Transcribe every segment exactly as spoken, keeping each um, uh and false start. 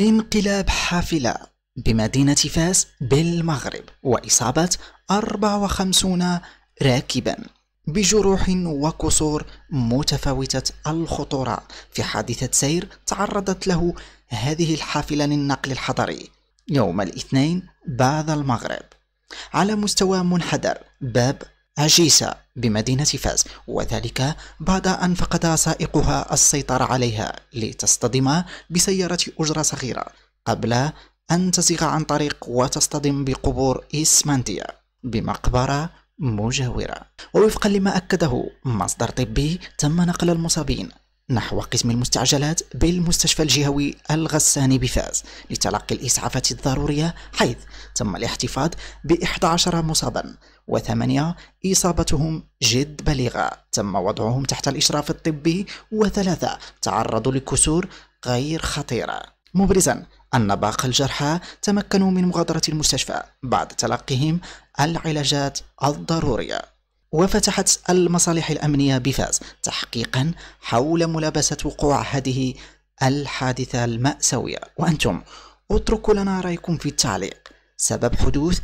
انقلاب حافلة بمدينة فاس بالمغرب وإصابة أربعة وخمسين راكبا بجروح وكسور متفاوتة الخطورة في حادثة سير تعرضت له هذه الحافلة للنقل الحضري يوم الاثنين بعد المغرب على مستوى منحدر باب عجيسة بمدينة فاس، وذلك بعد أن فقد سائقها السيطرة عليها لتصطدم بسيارة أجرة صغيرة قبل أن تزيغ عن طريق وتصطدم بقبور إسمنتية بمقبرة مجاورة. ووفقا لما أكده مصدر طبي تم نقل المصابين نحو قسم المستعجلات بالمستشفى الجهوي الغساني بفاس لتلقي الإسعافات الضرورية، حيث تم الاحتفاظ بإحدى عشر مصابا وثمانية إصابتهم جد بليغة تم وضعهم تحت الإشراف الطبي، وثلاثة تعرضوا لكسور غير خطيرة، مبرزا أن باقي الجرحى تمكنوا من مغادرة المستشفى بعد تلقيهم العلاجات الضرورية. وفتحت المصالح الأمنية بفاس تحقيقا حول ملابسة وقوع هذه الحادثة المأساوية، وأنتم اتركوا لنا رأيكم في التعليق سبب حدوث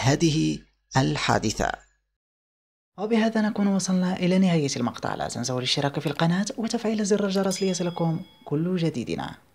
هذه الحادثة. وبهذا نكون وصلنا إلى نهاية المقطع، لا تنسوا الاشتراك في القناة وتفعيل زر الجرس ليصلكم كل جديدنا.